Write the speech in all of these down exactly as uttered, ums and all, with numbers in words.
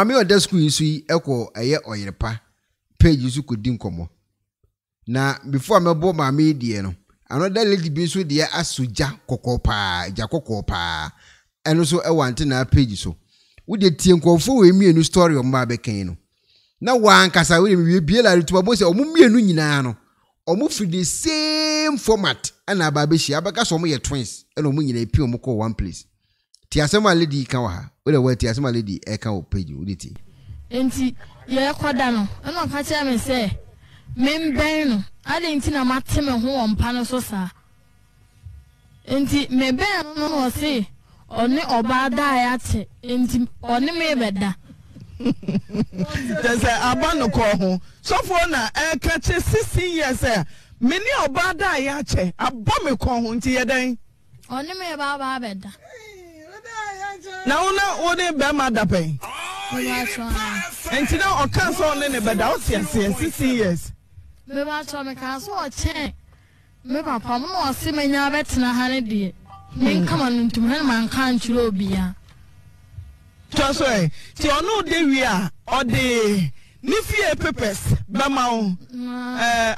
Hami oda school yi so yi ekọ eye oyerepa page so kodi nkomo. Na before me bo ma me die no, another lady bi so de asoja kokopa, ja kokopa. Eno so e wante na page so. Wo de tie nkonfo we mienu story o ma be kan no. Na wa nkasa we me bie la retuba bo se o mu mienu nyina no. O mu fi the same format and ababeshi abaka so mo ye twins and o mu nyina epi o mu ko one place. Ti asema lady kan wa ha. We were tears, my lady, I can't pay you, did he? And see, you're quite done. I'm not catching him and say, Mem Ben, I didn't think I'm at him at home, Panasosa. And see, may Ben or say, only or bad diet, and only may better. There's a abano call home. So for now, I catch sixteen years, sir. Many or bad diet, a bomb call home to your day. Only may about better. Now, now, only Bama Dape. And you know, or council only about out here, sixty years. We want to council or chain. Maybe a palm or seeming your bets in a honey deer. Men come on into him and can't you be a. Just way, till no day we are, or the Nifia Peppers, Bama.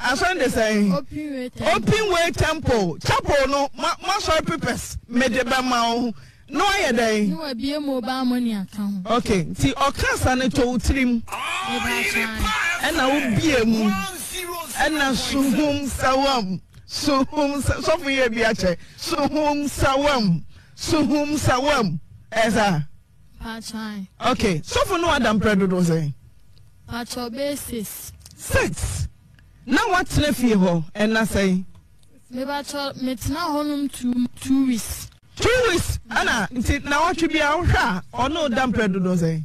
As when they say, open way temple, chapel, no, Master Peppers, made the Bama. No, I day. You will be a mobile money account. Okay, see, or Cassan told him, and I will be a moon, and I so whom sawam, so whom Sophia Biache, so whom sawam, so whom sawam, as I. Okay, so for no Adam Predose. At your basis. Six. Now what's left here, and I say, maybe I told me now home to two weeks. Two weeks, Anna. Now what you be out or no damn bread do say?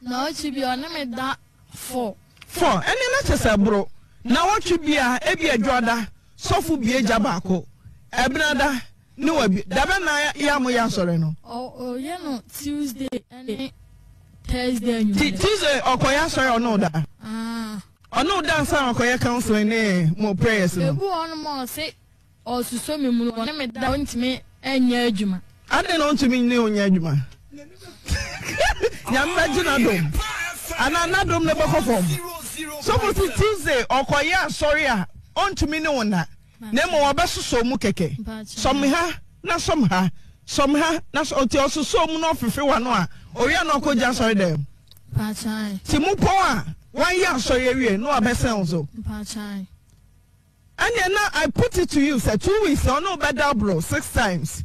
Now what you be on them that four. Four. And then let us say, bro. Now what you be a ebia jada, sofu be a jabako, ebrada, no ebi. Dabena ya mo ya soreno. Oh oh, you know Tuesday and Thursday. Tuesday or koya sorry or no da. Ah. Or no dance or koya counseling eh more prayers. Ebu on more say or so me mu on them that went me. Enye juma. I don't want to be new enye juma. Yamajinadom. Ananadom never perform. So for Tuesday or Koya sorry on to me no one that. Nemo abasu so mukeke. Some ha na some ha. Some ha na so ti also so mu no fefe wa no a. Oya no ko ja sorry dem. Pachai. Ti mu po a. Wan ya sorry wie no abesen so. Pachai. And then now I put it to you, sir. Two weeks or no better, bro. Six times.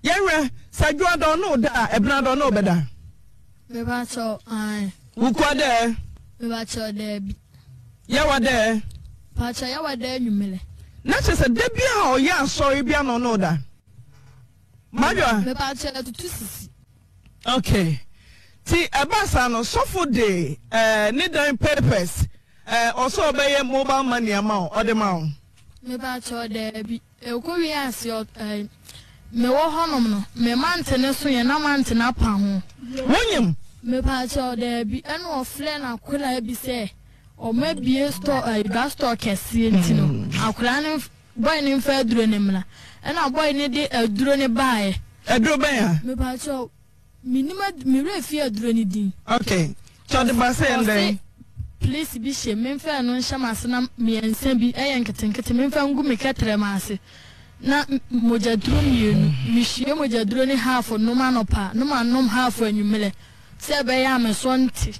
Yeah, sir. You don't know that. Ebna don't know better. We were so I. Who were there? We were so there. You were there. Pacha, you were there. You mele. Not just a debut or yeah. Sorry, be no no that. Major. We were so to two six. Okay. See, Ebasano so for day. Uh, need them purpose. Uh, also, by a mobile money amount or the amount. About your debby, a courier, your no honor, my mountain, so you're not mountain up. William, about your debby, and or flannel could I be say, or maybe a store a gas store casino. I'll clan by an infant dronimla, and I'll buy any a drone by a drobear. About your minimum, me refer dronidin. Okay, so the bass and then. Please be shame, Memphis, no shamasana, me and Sambi, I am getting Mempham Gumicatremasi. Not Mojadrum, you, Monsieur Mojadroni half or no man or part, no man, no half when you mele. Sabayam and Swanty.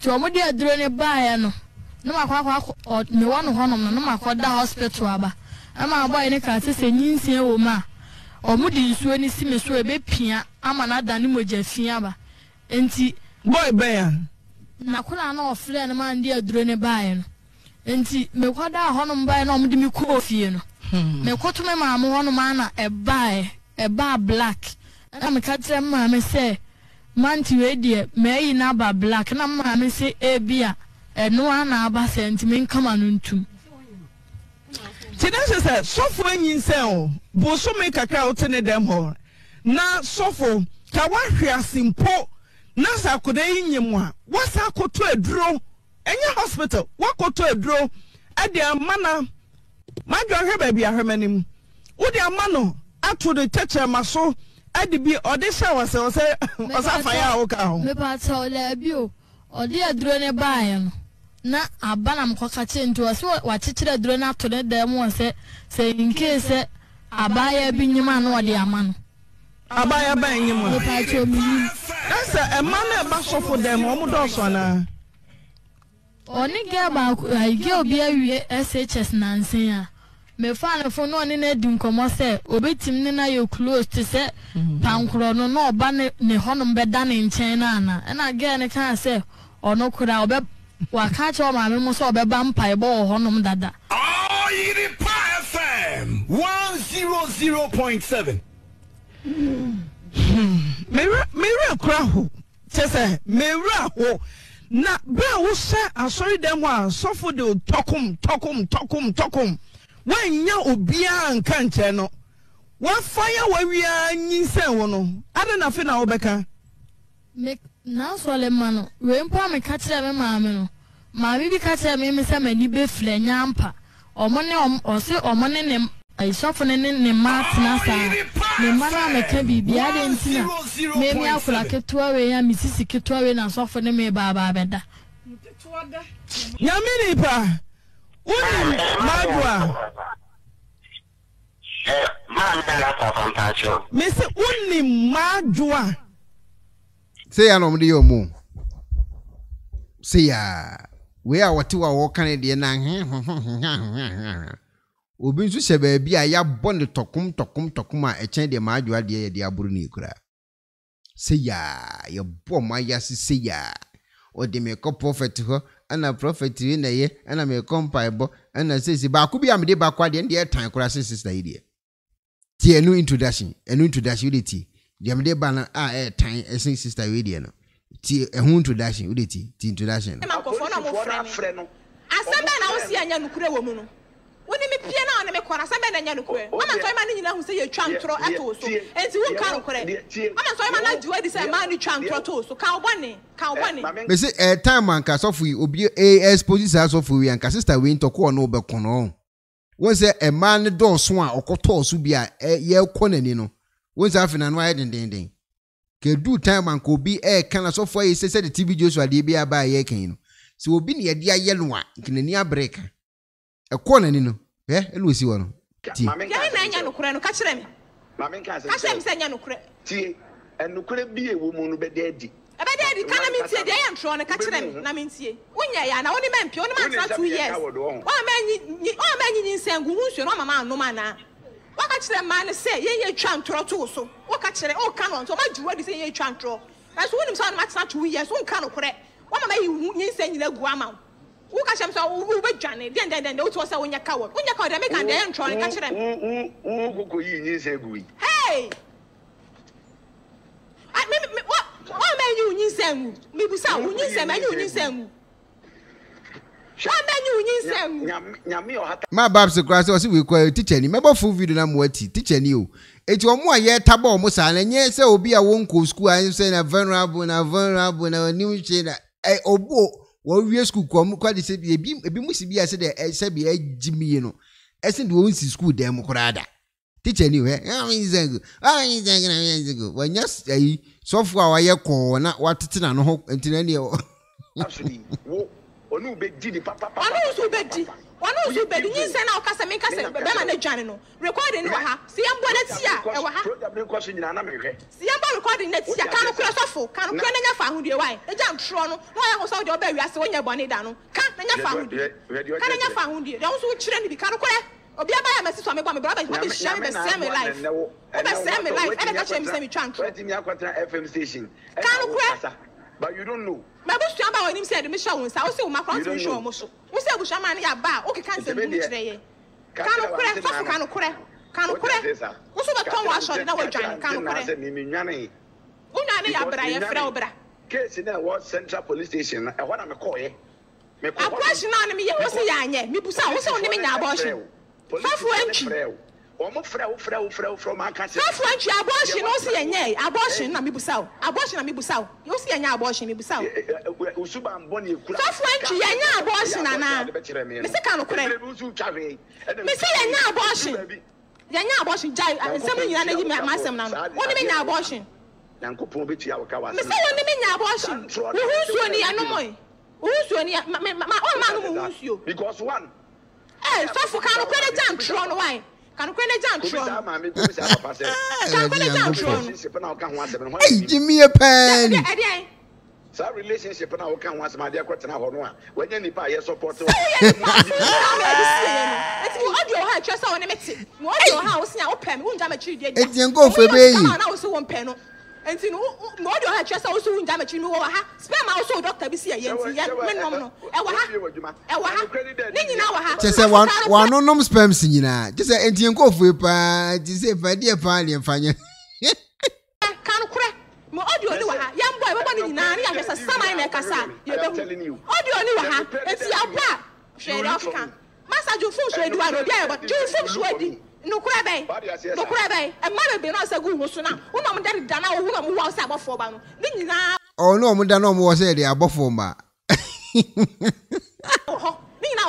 To a moody adrone buyano. No, I quack or no one honor, no, I quack the hospital. Abba. Am I buying a cat as a nincy or ma? Or moody is when he seems to a bit pia, am another Nimoja Fiaba. And see, boy bear. Nakuna no friend man dear drone buying. And see, me quada honum by no dimi coffee. Me quote my mamma one manner a buy, a bar black. And I'm a cat and mammy say, Manty radio, may in a black, and I'm mammy say a beer, and no one abba sent me come on into. Tinasha said, Soft when you sell, Bosso make a crowd in a damn hole. Now, Soffo, Tawahia simple. Nasa could any more. What's our co to a draw? Any hospital, what co to a draw? At their manner, my girl, baby, I remember him. Would their manner, after the teacher, my soul, Adibi odesha wase wase wase fire oka ho. Me pa tole bio. Odi aduro ne baaye no. Na abana mkoka che nti wase wa chichire aduro na to ne da mu wase se in case abaaye bi nyima no odi ama no. Abaaye ban nyima. Me pa che omi. Esa e ma na e ba sofo dem omo do so na. Oni ge ba ige obi awie S H S na nsen a. Me fan phone no ne di nkomo se obetim ne na ye close to se pankro no no ba ne ne honum be da ne nchen na na e na ge ne kan se ono kura obe wa ka che o ma me mo so obe ba mpa bo honum dada oh yiri pa F M one hundred point seven me me kura ho che se me ra ho na bra wo se asori dem ho asofo de tokum tokum tokum tokum when ya obia nka nche no wa fire wa wia nyinse wo no ada na fe na wo beka me na so le mano we mpa me ka kire me maame no maame bi ka kire me me se mani be fle nyampa omo ne o se omo ne ne aisofo ne ne ma tna sa me mara me ka bibia de ntina me me akura ketua we ya misisi ketua we na sofo ne me ba ba beda ketua da nyamini pa Uni magwa. Eh, man na ka fantasio. Me se uni magwa. Say anom de yomu. Say ya. We are what wa wo kan de na he. Obi nsu se ba bia ya bon de tokum tokum tokum a echen de magwa de ye de aburu ni kura. Say ya, ye bom ayase say ya. O de me ko prophet ho. Ana prophet yi na ye ana me compare bo ana sisi ba ku bia me de ba kwa de de tan kura sisi na ye ti enu introduction enu introduction we ti de me de ba na a e tan sisi sister we de no ti ehun introduction we ti ti introduction na makofo na mo frɛ no asɛmba na wo si anya nukure wo mu no woni me pie na ona me kora asɛmba na anya nukure ama so ma na nyina hu sɛ ye twa ntoro ato so enti wo ka nukure ama so ma na diwa di sɛ ma ni twa ntoro to so ka obone me say eh time anka sofu obi eh exposition sofu we anka sister we nto ko no obekon no won say e man ne do so a okoto so bia ye ko nani no won say afina no aye dendenden ke do time anka obi eh kana sofu e say say the T V Joshua de bia ba ye kan no so obi ne de aye no a nani abreka e ko nani no eh elu si wono mame nka na nya no kure no ka kire me mame nka say ka say me say nya no kure ti enukure bie wo mu no be de adi Ebe de di kana mintie de yan tro ne ka kire na mintie. Unya ya na woni manpie woni man tra two years. O manyi o manyi nsengu hunhwe no mama anu mana. Wo ka kire man se ye ye twa ntro to so. Wo ka kire o ka no so ma juwa di se ye twa ntro. Na so woni so na tra two years won ka no kore. Wo mama yi nsen nyina gu ama. Wo ka chem so wo be dwane den den den de wo to so wonya ka wo. Wonya ka de me ka de yan tro ne ka kire. Mm mm gogo yi nsen gu yi. Hey! I me me what Why men you need them? Me busa, you need them. Men you need them. Why men you need them? My babs across us we call teacher. Ni mebo full video na mwati teacher ni o. Eti omo aye taba omo sa na nye se obi a won ko school an se na vulnerable na vulnerable na new chain. Eh obo wo wie school ko omo kwa de se bi ebi musi bi ase de se bi agimie no. Ese de won si school dem korada. Teacher ni o he. Ah we zego. Ah we zego na we zego. Wo nyas ayi Sofu wa ye ko na watete na no ho entina ne o. Absolutely. Wo onu be di papa papa. Onu so be di. Onu so be di nyinse na o kasa me kasa be ma na dwane no. Recording ni wa ha. Si ambo na tia e wa ha. Program ko so nyina na mehwe. Si ambo recording na tia ka no kura sofu, ka no kura na nya fa ho die wan. E ja ntro no. No ya ho so de o ba wiase wo nya bone da no. Ka na nya fa ho die. Ka na nya fa ho die. De wo so chire ni bi ka no kura. Obi abaya me siso me gba me bra ba me share me same me life. O be same me life. E be ka share me same me twan. F M station. But you don't know. My boss twa ba we nim say de me share won sa. O se o makwa to show mo so. Wo se abusha ma na ya ba. O ke kan se mu kire ye. Kanu kure, fa kanu kure. Kanu kure. Wo so be ton wa shore na wo dwan kanu kure. Una na ya bra ye fra obra. Case na wo Central Police Station. E ho na me call ye. Me call. Akwasi na na me ye wo se ya anye. Me busa wo se o ni me nya abortion. Fafu enchi. Omo frɛw frɛw frɛw frɛw ma ka se. Fafu enchi abortion no se yenye. Abortion na mibusa o. Abortion na mibusa o. Yo se yenye abortion mibusa o. Usuba mbɔ ne ekura. Fafu enchi yenye abortion na na. Me se ka no kure. Me se yenye abortion. They are not abortion. Someone you are not my master now. What do you mean abortion? Nanko Pombe to your Kawas. Mister, what do you mean abortion? Who's you near no more? Who's you near my own man? Who's you? Because one. Eh, so for can you credit down Tron? Why? Can you credit down Tron? Can credit down Tron? Give me a pen. That relationship and I can once my dear question. I one. When you need your support, it's your house now. Open, won't damage you. It's your go for baby. I also want panel. And you know, your head just also won't damage you. Spam also, Doctor B C. Yes, yes, no, no, Audio Luaha, young boy, what in Nani, I just a summer in a cassa. You don't tell you. Audio Luaha, it's your black. Shade Africa. Master Jufu, I do not care, but Jufu Shwedi. No crabe, no crabe, and mother be not a good Musuna. Woman that done our woman who was about for Bam. Oh no, Mudano was a dear Bofoma. Nina,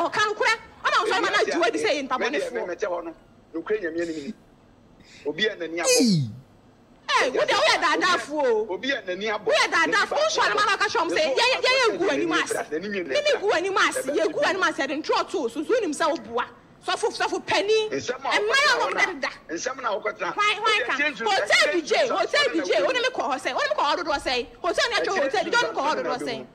can't crack. I'm not going to wait to say in Papa. Ukrainian, Obian. Hey, what the way that that fool? Obi and the near boy. Where that that fool? Shall man catch him? Say, yeah, yeah, yeah, go any mass. Nini go any mass? Yeah, go any mass. He didn't try to. So soon himself boy. So for so for penny. And man, I'm not that. And some now got that. Why, why can't? Hotel B J, hotel B J. What do we call hotel? What do we call hotel? Say hotel natural hotel. You don't call hotel say.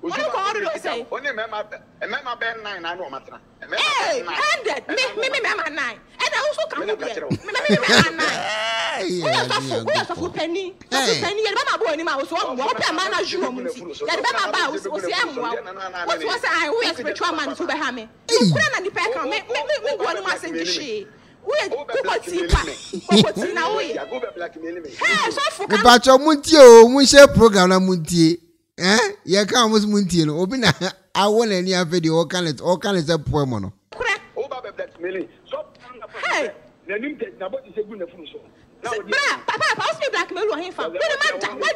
What do we call hotel say? Only me ma, me ma ben nine. I know matra. Hey, ended. Me, me, me, me ma nine. And I also come here. Me, me, me ma nine. We are talking. We are talking penny. Talking penny. You remember boy? You remember so? We are playing manager. You remember boy? We are playing manager. What was I? We are spiritual man. So behind me. You couldn't depend on me. Me, me, me go and master this shit. We are cooking tea. Cooking now we. Hey, so for. We batch of money. Oh, we share program of money. Eh? You can't use money. No. Obi na. I want any video. All kinds. All kinds of program. No. Correct. Oba be blackmailing. So. Hey. Name that. Nobody say good na funu so. Papa, Papa, ask me blackmail or him for. What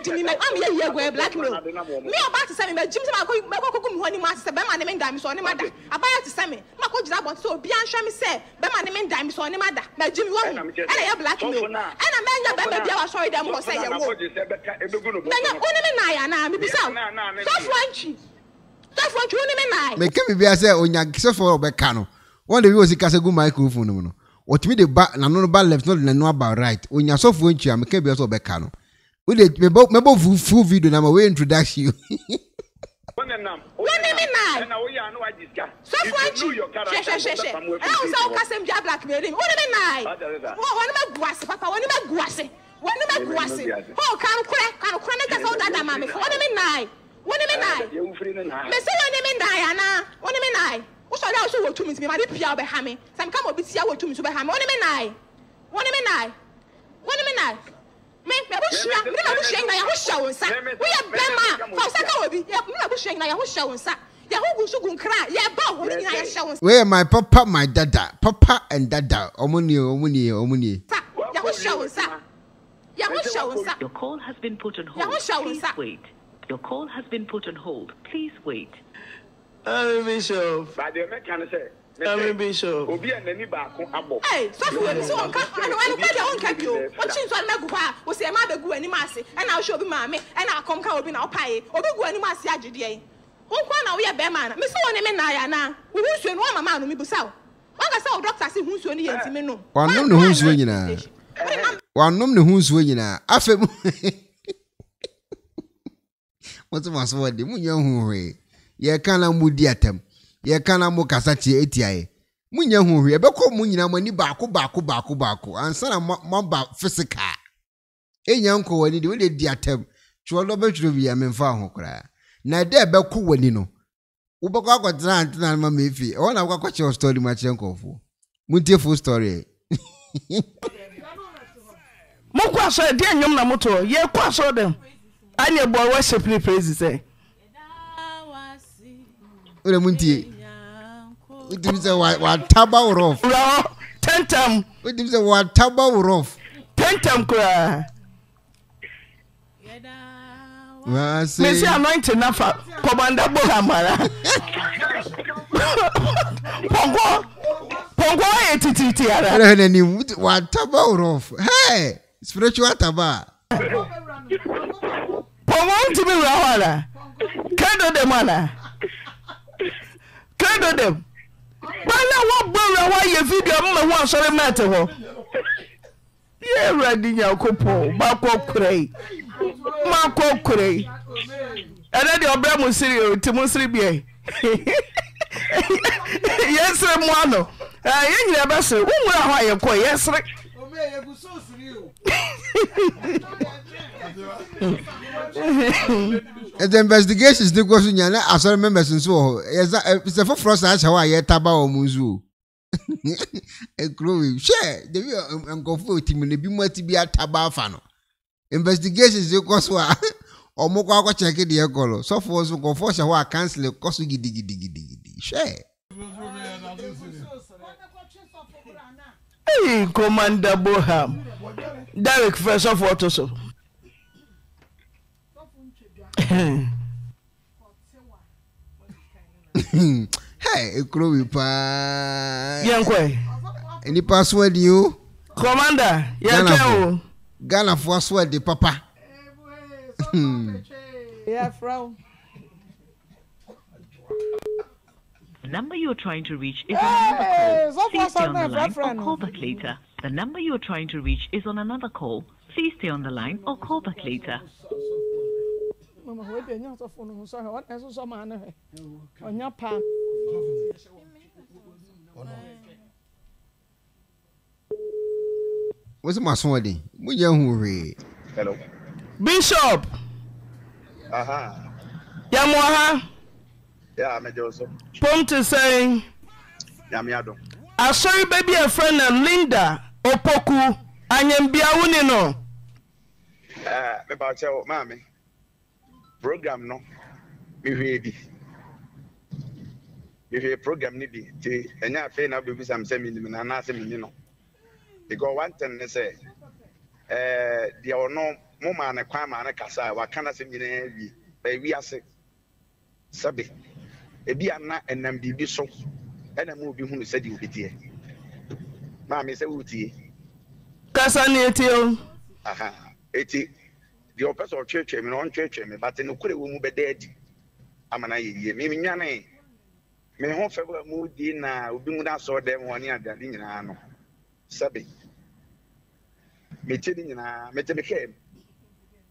do you mean? I'm here, here, blackmail. Me about to say me, Jim, I'm going to go money master. Be my name, dime, so any matter. About to say me, my coach is about so be and shame say. Be my name, dime, so any matter. My Jim, you and I blackmail. And I mean, you better sorry them for say your word. Then only me na na me bisa. So Frenchy, so Frenchy only me na. Me come be say onya so for Obekano. One day we was ikase go microphone no no. What me the back, no no bad left, not no about right. When you're so fluent, I'm a cable or becano. We did me both full video, and I'm away introduce you. When I'm not, and I know I discuss. So, what you, your car, and also Cassam Jab blackmailing. What am I? What am I grassy, Papa? What am I grassy? What am I grassy? Oh, can't crack, can't crack, that's all that, Mammy. What am I? What am I? Miss Diana, what am I? So that also what to me, my dear Behame. Some come up with Siaw to me to Behame. One man I. One man I. One man I. Make me bush, never bushing my house show, sir. We are Bema. For Sakaobi, you have bushing my house show, sir. Yahoo Sugun cry, you have bow in my show. Where my papa, my dada, papa and dada, Omuni, Omuni, Omuni. Yahoo show, sir. Yahoo show, sir. Your call has been put on hold. Yahoo show, sir. Wait. Your call has been put on hold. Please wait. I'm Bishop. By the American, sir. I'm Bishop. Obi and any back on Abo. Hey, so for you, so on Cap, and I will tell you on Capu. Watching to Nagua, was a mother go any massy, and I'll show you mammy, and I'll come out in our pie, or go any massy at G D A. One corner, we are Berman, Miss Onamana, who wants to know my man, Mibusau. One I saw doctors who's winning, and no one knows winning. One knows who's winning. I said, what's the matter with the moon? Ye kana mudiatem ye kana mukasati etiae munya huhu ye beko munyina mani baako baako baako baako ansana mamba physical enya nko wani de wele diatem twa do betro bia memfa ho kra na de beko wani no wo beko akwatra antena ma mefi wona akwakoche story ma chenkofo muntie full story mukwa so de enyum na moto ye kwa so dem anya bo worship ni praise say Ule munti. Utimse wataba urof. Tentam. Utimse wataba urof. Tentam kwa. Wasi. Mesi anointing nafa. Komanda boga mara. Pongo. Hey, spiritual taba. Kendo dem. Video yeah, ready now, couple. Marco Cray. Marco Cray. And then your brother Monsirio, Timothy B. Yes, sir, Mono. I ain't never said, who will hire Coy? Yes, sir. And the investigations, the question, as I remember, since so, yes, it's a full frost as Hawaii, Taba or Muzu. A growing share the real uncle Forty may be more to be at Tabafano. Investigations, you cost what or Moko check it, dear Golo. So for so go for a while, cancel it, cost you diggy diggy diggy. Share. Hey, Commander Boham. Derek, first of all, so. Hey, Chloe, pa. Yankwe. Any password you? Commander, Yankwe. Ghana for password de papa. Yeah, from. Number you're trying to reach is on another call. Please stay on the line or call back later. The number you're trying to reach is on another call. Please stay on the line or call back later. What's my swording? We young hurry. Hello, Bishop. Aha, Yamoha. Yeah, I'm a Joseph. Ponte saying, Yamiado. I saw you, baby, a friend, and Linda Opoku. I am Biawunino. Ah, about your mammy. Program no me baby me program ni bi ti enya afi na baby sam say me na na say me no because one thing they say eh the ono mo ma na kwa ma na kasa wa kana say me na bi ba wi ase sabe e bi ana enam bibi so enam obi hunu say di obi tie ma me say uti kasa ni eti o aha eti the officer of church, I mean, on church, I mean, but in the Korea, we move dead. I'm an idea. Mimi, Yanni, my home favor moved in. I'll be moved out them one year. They're in Anno. Sabi. Me telling you, me telling him.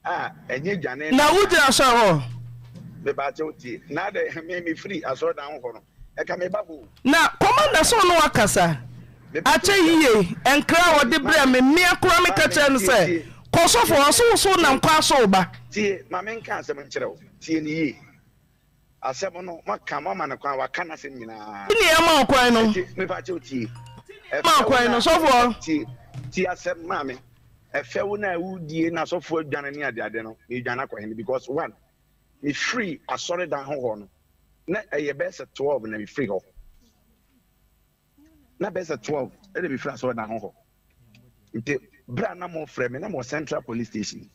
Ah, and you, Janine. Now, what I saw the battle. Now they made me free. I saw down for them. I come back. Now, Commander, so no, Akasa. I tell you, and crowd the blame me, me, I come and catch and say. Cause of us, so now, pass over. See, my men can't seven children. See, ye. I said, no, what come on, and I can't send me now. I'm crying on me, but you tea. I'm crying on so far. See, I said, Mammy, a fellow now would be not so full than any other than you can acquire because one, me free, I saw it down on. Not a best at twelve and a free go. Not best at twelve, it'll be flat so down home. Brana more frame, and I was Central Police Station.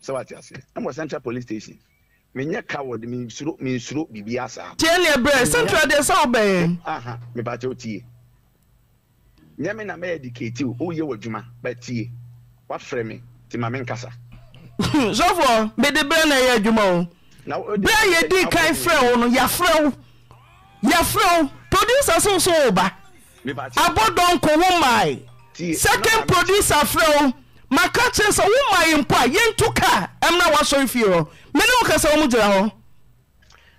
So what I say, I was Central Police Station. Many coward means slow, means slow, Bibiasa. Tell your breath, Central, there's all bad. Aha, me battle tea. Yamina may educate you, oh, you were Juma, but tea. What framing? Timamen Casa. So far, be the burner, Jumo. Now, there you did kind frown, your frown, your frown, producer so sober. I bought down Kowomai. Second producer flow, my catches are all my empire. Yen tuka, I'm not what sorry for you. Menuka so mudraho.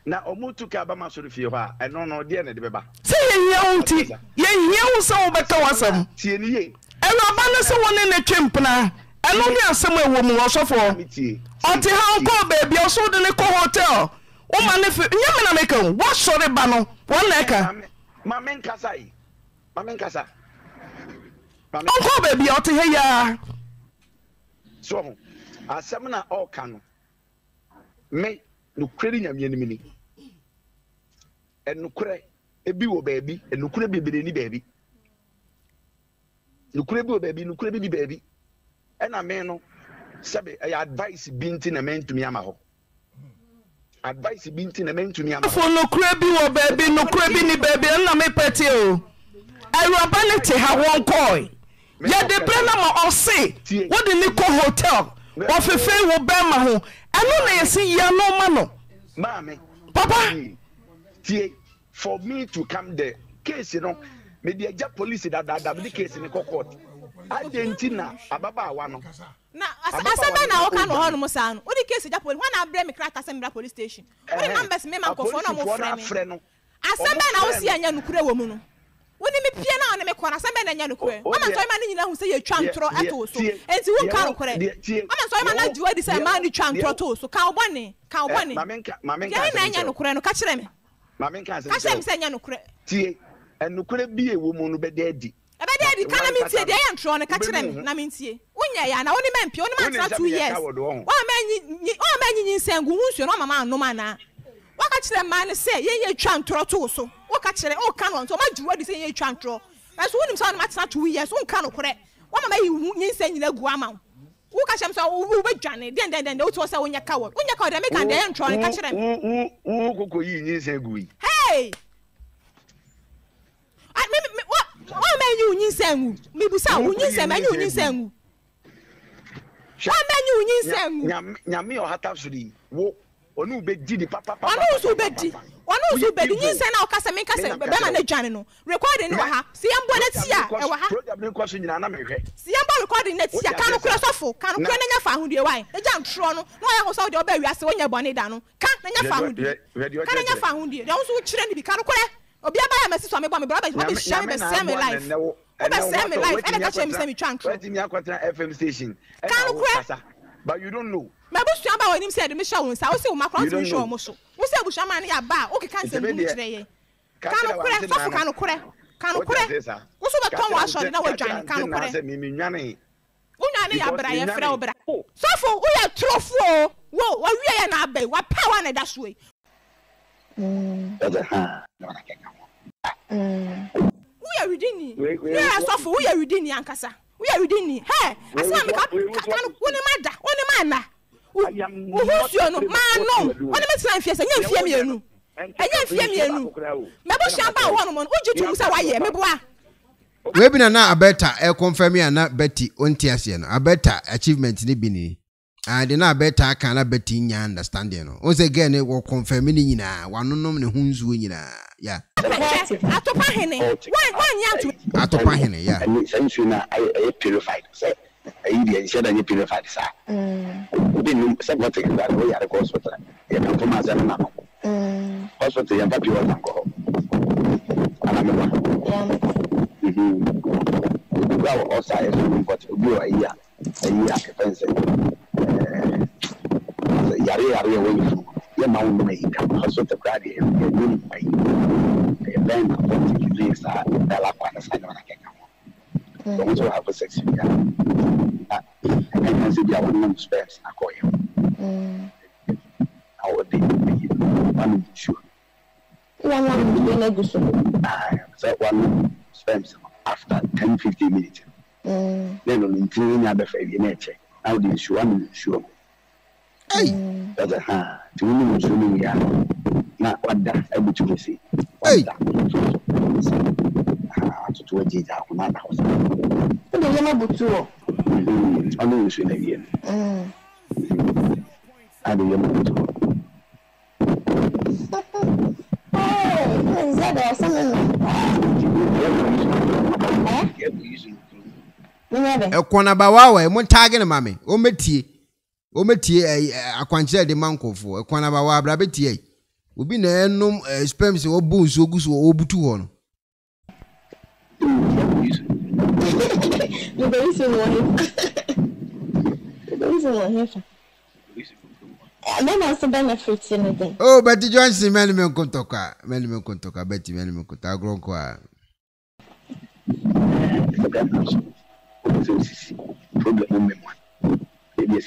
Now, Omutuka Bama sorry for you, and no, no, dear Nebeba. Say, young tea, young so Bakawasam, Tieni, and Rabana someone in the chimpana, and only a somewhere woman was so for. Auntie Hanko, baby, also the Nico Hotel. Oh, man, if you're going to make what sorry banner, one lecker. Maman Kasai, Maman Kasa. Uncle baby, out here. So, I summon all canon. May no credit in your enemy. And no credit, a beau baby, and no credit be any baby. No credit baby, no credit baby. And a man, Sabby, I advise being a man to me, Amaho. advice bintin na ntumi ama fo no kura bi wo baby no kura bi ni baby na me pete o erobelity ha won koi ya de brana ma o se wo de ni ko hotel wo fefe wo ba ma ho eno na yesi ya no ma no ma me papa tie for me to come there case you know me dey ja police that that the case in court Argentina ababa awa no na asaba na oka no hono mo sa no o di case ja police wana abre me crack asembra police station o di numbers me ma kofo na mo frɛ no asaba na o si anya nukure wo mu no woni me pie na woni me kɔ na asaba na anya nukure o ma ntɔma ne nyina hu sɛ ye twantro ato so enti wo ka nukure o ma ntɔma na diwa di sɛ ma ni twantro to so ka obɔne ka obɔne ma menka ma menka sɛ anya nukure no ka kyerɛ me ma menka sɛ ka kyerɛ me sɛ anya nukure tie enukure bie wo mu no be da di Ebede kana mintie de yantro ne ka kirem na mintie. Unya ya na woni mampi woni matra two years. Wa manyi wa manyi nsengu hunsuo no mama anoma na. Wa ka kirem ma ne se ye ye twa ntro to so. Wa ka kirem o ka no so ma jiwa di se ye twa ntro. Aso woni msa no matra two years won ka no kore. Wa mama yi nyinsen nyina gu ama wo. Wo ka chem so wo be dwane den den den wo to so wonya ka wo. Wonya ka de me ka de yantro ne ka kirem. Wo koko yi nyinsen gu yi. Hey! I me what Why men you unyisengu? Mibusa unyisengu, men you unyisengu. Why men you unyisengu? Nyami o hatafsuri wo onu ubedi di papa papa. Onu usubedi, onu usubedi unyisena okase minkase be ma ne dwane no. Recording no ha, si ambo na tia e wa ha. Program ne kwaso nyina na mehwe. Si ambo recording na tia kanu kura sofo, kanu kura na nya fa ahudie wan. Eja ntro no, no ya ho so de obawiase wonya bone da no. Ka na nya fa ahudie. Ka na nya fa ahudie. De wo so kire ni bi kanu kura. Obi abaya me siso me bo me brother be share me same life. O be same life. E dey catch me same twankro. Let me akwatra F M station. But you don't know. My boss you aba woni me say dey me show won sa. O say o makran me show mo so. Wo say busha man ya ba. O ke kan se mu kire ye. Kanu kure fofu kanu kure. Kanu kure. Wo so be ton wa so na wo dwan kanu kure. O nya ne ya bra ya fra obra. Sofu wo ya trofo. Wo wa wie ya na abai. Wa power na da so e. Mm. Mm. We are reading it. We are suffer. We are reading it, Ankasa. We are reading it. Hey, I see I'm making. Only mother, only man. Who who's your no? Man no. Only me trying fear. Say you fear me no. You fear me no. Me bo shamba one man. Oji tu musa waye. Me boa. We be na na abeta. E confirm ya na beti ontiasi no. Abeta achievement ni bini. I did not better can I bet in your understanding. Once again, it will confirm in you now. One no known who's winning. Yeah, Atopahene, yeah, and since you know, I purified, sir. I said, I purified, sir. We didn't say what thing that we are a hospital. You can come as an mammal. Hospital, your papi was alcohol. I'm a one. Mhm. We are all sides, but we are here. A year, a pencil. Yare are away from your mountain make up also the graduate and a bank of forty drinks are Bellaqua sign on a cacao. Also have a sexy and I can see the one spares I call him. Our day one sure. One spends after ten fifteen minutes. Then on the other failure nature. How do you show? I'm sure. Hey, that's a ha. To me, to me, yeah. Not what that I would to see. Hey, to do a deed out of my house. But the yellow tool. I know you should again. I do yellow tool. Oh, is that something? A corner by wow, one target, mammy, or meti, or meti, a quantity de manco for a corner by wow, brabetier. Would be no no sperms or boons or goose or obutu on. The reason why I don't have some benefits in it. Oh, but the Johnson, Manuel Contoca, Manuel Contoca, Betty, Manuel Contoca, Gronqua. Problem one. Maybe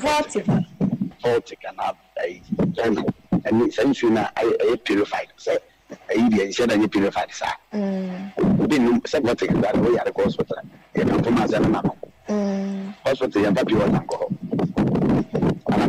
forty. Forty can have a and since you know, I purified, sir. I said I purified, sir. Been something that we are a hospital. You can come as an mammal. Hospital, your papi was alcohol. And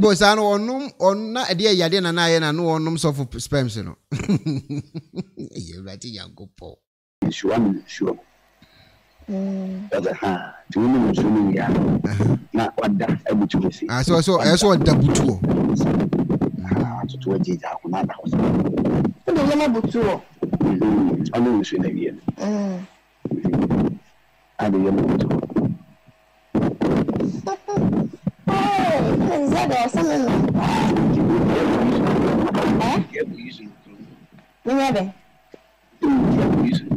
Boys, I know on on na idea yadena na na na no on so for sperms no. You ready ya go po. Sure, sure. Mm. But ha, do you know so me ya? Na kwada abutu se. Ah so so I so dabutu. Ah to to je ja ko na na ko. So do you know butu? Mm. I know so na bien. Mm. I do you know butu. Hey, is that something? Huh? Yeah, we use it. We have it. We use it.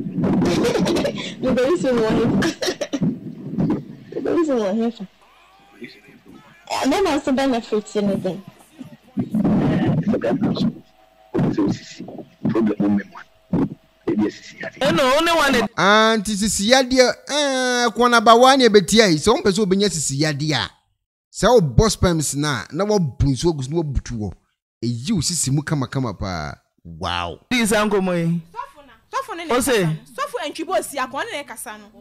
We use it one. We use it one here. We use it. I don't know some benefits anything. The benefits. So this problem me one. Maybe C C had. No, only one. Anti C C had dia eh kwana ba wane betia yi. So on person obenya C C had dia. Sao boss perms na na wo bunso gusu no butu wo eyi osisi mu kama kama pa wow dis ango moyi sofo na sofo ne sofo antwibo osi akon ne kasa no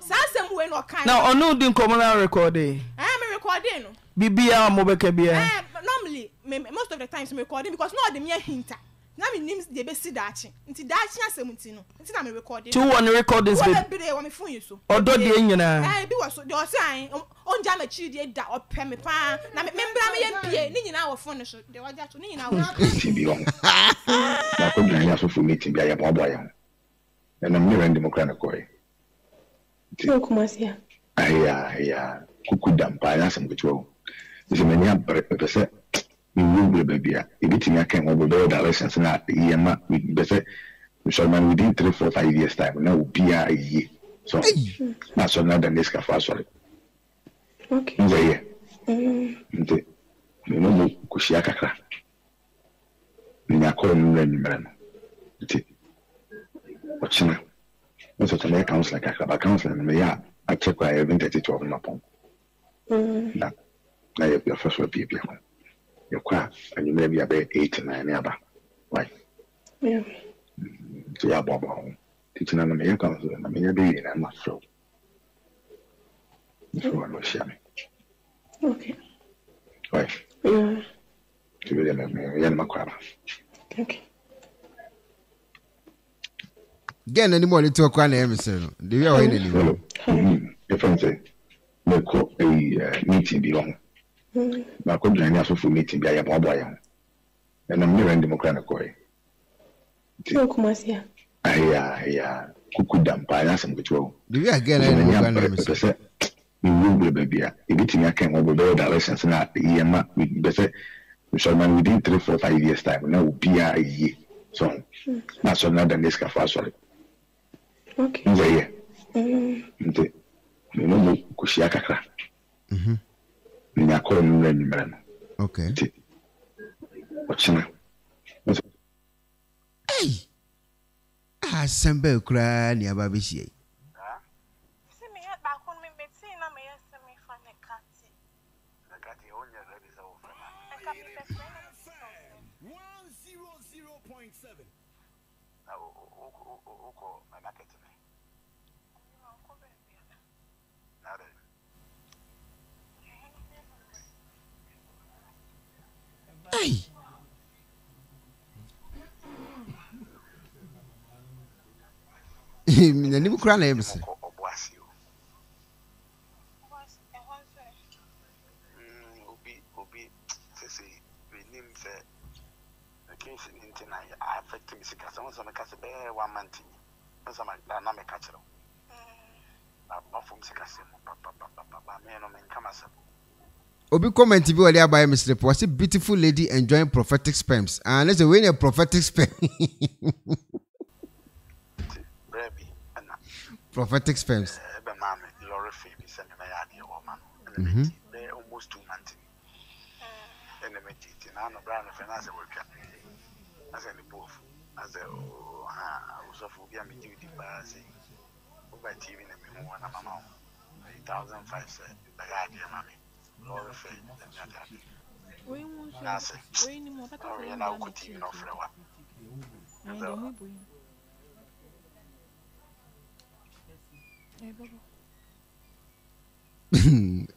sansem we no kan na onu di communal recording eh me recording no bibia mo beka bia eh normally me, most of the times me recording because no the me hinta na me nim de be si daachi nti daachi asem nti no nti na me recording two one recordings be wo me phone yeso odo de nyina eh bi wo so de o sai onja ma chi de da ope me pa na me mbra me yempie ni nyina wo phone so de wo ja to ni nyina wo ti bi on na ko nyina so phone meeting bi ya bo bo ya na me rende mo kana ko e ti o kuma sia aya aya kukuda mpa na asem kutwo se me nya pese we baby everything I can go do the lessons na yema bese so man within three four five years time na obi a ye so na so na the next cafe sorry okay yeah nte no no ko shi akakra ni akọ nle ni mran nte ochina no so tell me counselor kakra ba counselor me ya I check why even thirty twelve na pon na na your first will be be your car, and you may be about eight and nine ever. Why? Yeah. So, yeah, Bob, teaching an American, and I may be in a month. So, I will share me. Okay. Why? Yeah. You will remember me, and my crab. Okay. Again, any more little crown, Emerson. Do you have any? Hello. Your friend say, no, call a meeting belong. My company has for meeting by a boy, and I'm never in democratic. Aya, aya, Kukudam, Pilasam, which will be again. You will be baby. Everything I can over the lessons and not yema with better. So, man within three, four, five years' time, no P I E. So, that's another next cafe sorry. Okay, yeah. No, Kushiaka. Okay. Hey, I send back cry near Baby. See me at back on me, but see, I may send me for the cat. The cat is over. One zero zero point seven. Hey. Mina ni mukura na emse. Obi obi sisi we nim se akinse ntina I affect me sika so so meka se be one month ni. So ma na me ka kero. Na ma fum sika se pa pa pa pa ba me no me kama se. Obi comment bi wali abaye Mister Paul say beautiful lady enjoying prophetic sperms and let's win a prophetic sperm. prophetic spells. Mm-hmm. Almost two months. And the meeting, I know Brian Fernandez will come. As any booth, as a house of Ubia meeting with the Bazi, over T V in the Mimo and Amamo, eight thousand five cents, the idea, Mammy, Laura Faye, and the other. We won't answer. We need more. We are now continuing off the one.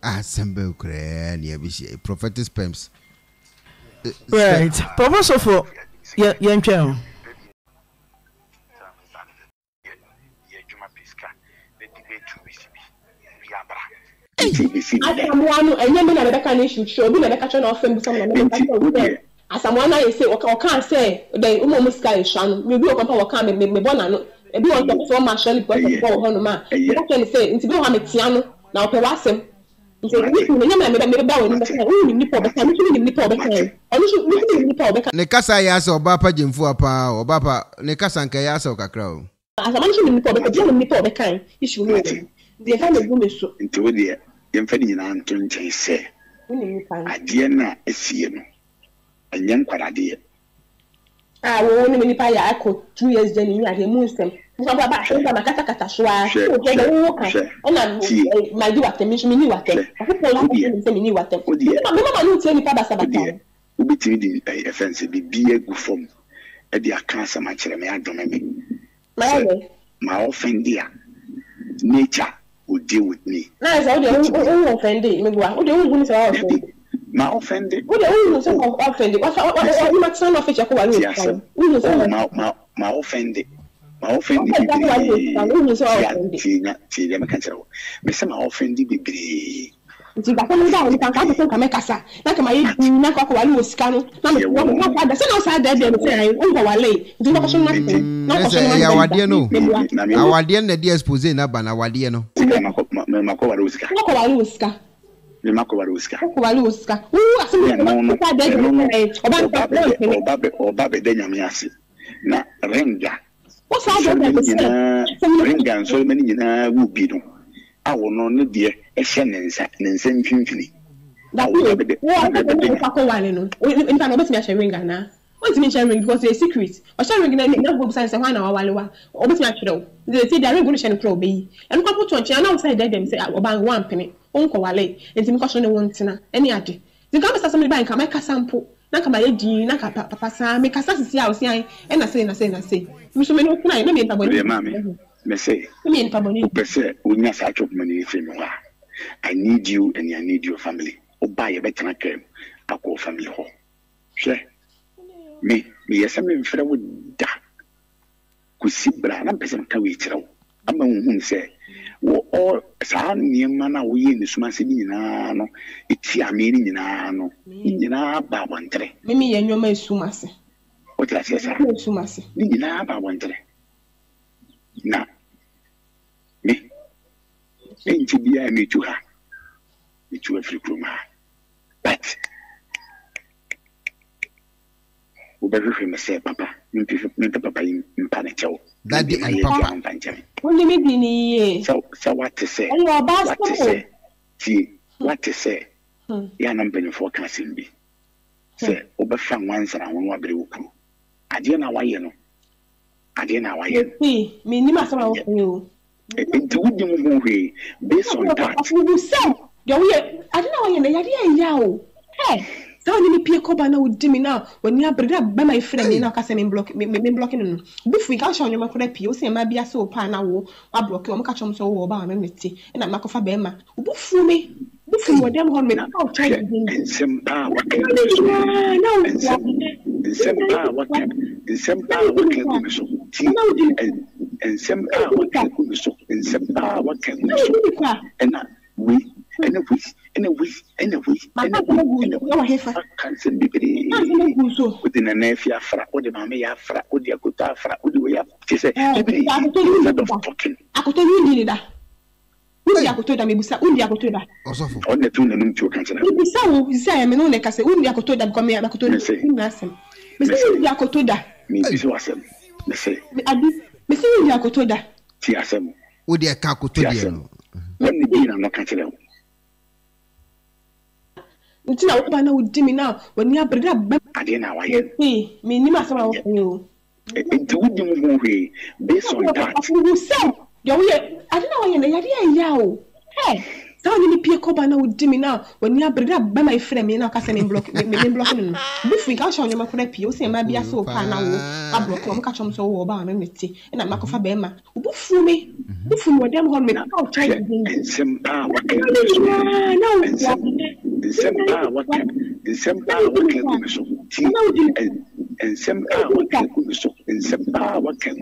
Assemble Ukraine, yeah, prophetic spams. Right, proposal for young child. I am one, and you mean another kind issue, sure, be like a catch on often with someone. As someone I say, or can't say, they almost carry shan, we will go come and make me born. Everyone got so much, and it's all Honoma. You can say, it's no Hamitiano. Now, Pawasem, you say, we remember the bow in the Nippo, but I'm in the public. I wish you would be in the public. Nekasayas or Bapa Jim Fuapa or Bapa Nekasan Kayas or Cacro. As I mentioned in the public, I didn't report the kind issue. The family woman so into the infinite Anton Chase. I dear not a C M. A young Paradia. I will only many pie I could two years then you had a moonstone. My daughter, Miss Miniwate, I hope I didn't say Miniwate. I don't tell you, Papa Sabatia. Ubi T V offensive be a good form. At the accounts of my children, I don't remember. My offender, nature would deal with me. Nice, I don't offend it. My offender, what are you offended? What are you son of a my offender. My offended baby, my offended baby. The Bacola, you can't come to Kamekasa. Like my Nakawalu was scanning. Now, the sun outside there, they say, oh, I lay. Do not show nothing. Not our dear no. Our dear, the dear Spozina, but our dear no. Macovaruska, Macovaruska, the Macovaruska, Macovaruska. Who are some of the Babe or Renga. What's all that? So many would be done. I will not be a sentence and send fifty. That will be the what's mentioning because they're secret. Or sharing enough books and one hour while always natural. They say their revolution pro be. And couple to a chair outside them say about one penny, Uncle Wale, and Tim Caution one tenor, any other. The government has somebody buying Kameka sample. Naka Bayedi, Naka Papa, make us see how I and I say, and I say, and I say, you should make no me, Mammy. Messay, me and Pablo, Pesset, would not such of money if you are. I need you and I need your family. Oh, buy a better cream. I call family home. Sure. Me, me, as I mean, Fred would die. Could see Bran and Pesset Kawitro. Among whom say, well, all sound near Mana we in the Sumasinano, it's your meaning in Ano, in our Bawantre. Mimi and your may Sumasi. What I say, Sumasi, in our Bawantre. Now, me, ain't you be I meet to her? It's your free room. But, Uber, myself, Papa, you put Papa in panic. That did I am Panjami. Only me, so, so what to say? What to say? See, what to say? Yan and Benny forecasting be. Say, Oberfang once and I won't be who. I didn't know why you know. I didn't know why you see, me, you must have you. Into the movie, based on that. I don't know why you know. Hey. Don't let me pick up and I would dim me now when you are brought up by my friend in our castle block, me blocking. If we catch on your macro, you say, maybe I saw Pana, I block your catchum so about my miti, and I'm Macofa Bema. Who fool me? Who fool them on me? I'll try to do some power. No, some power and some power can do and some power can do so, and some power can do so, and we. And a wish, and a wish, and a wish, and a wish, and within a nephew, fra, or the mammy, fra, or the Akuta, fra, or the way up. She said, I could tell you that. Udiakotoda, maybe Udiakotoda. Also, on the two and two cancer. So, Sam and Oneka said, Udiakotoda, come here, Makotoda, say, Nassim. Miss Udiakotoda, Miss Wassam, Miss Udiakotoda, Tiasam. Would you cack to you? Let me be no cattle. Until I open out Jimmy now, when you are bred up, I didn't know I am. Me, you. It would be movie based on that. You are, I don't know, I am yow. Hey, don't you be a cobber now with Jimmy now, when you are bred up by my friend, me now casting block, me blocking. If we can show you my crap, you say, maybe I saw Pana, I broke on catch on so over and Mitty, and I'm not of a bema. Who fool me? Who fool them on me? I'll try and some power. No, December, what can December, what can so? And some power, what can so? And some power, what can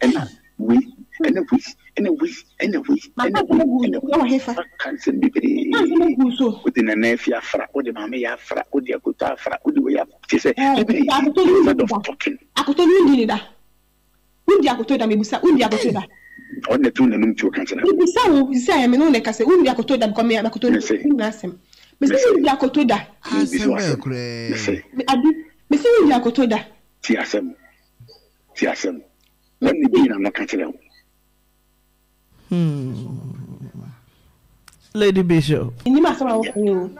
and we and a week and a week and a week and a week within a nephew, fra, or the mammy, fra, or the Akuta, fra, or the way up. She said, I could tell you talking. I could tell you, Linda. Undia could tell me, Undia could tell on the two and two cancer. We saw Sam and Onica say, Undia could tell them come here, I could tell him. Miss Undia could tell that. I say, Miss Undia could tell that. Tiasem, Tiasem, let me be in a cancer. Hmm. Lady Bishop, you must allow you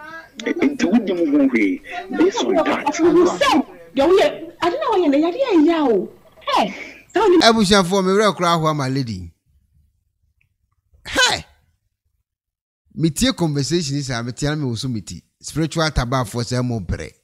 into the movie based on that. I don't know, I didn't know. Hey, I wish I formed a real crowd while my lady. Hey, me, your conversation is I'm a tell me, Sumiti, spiritual tabac for some more bread.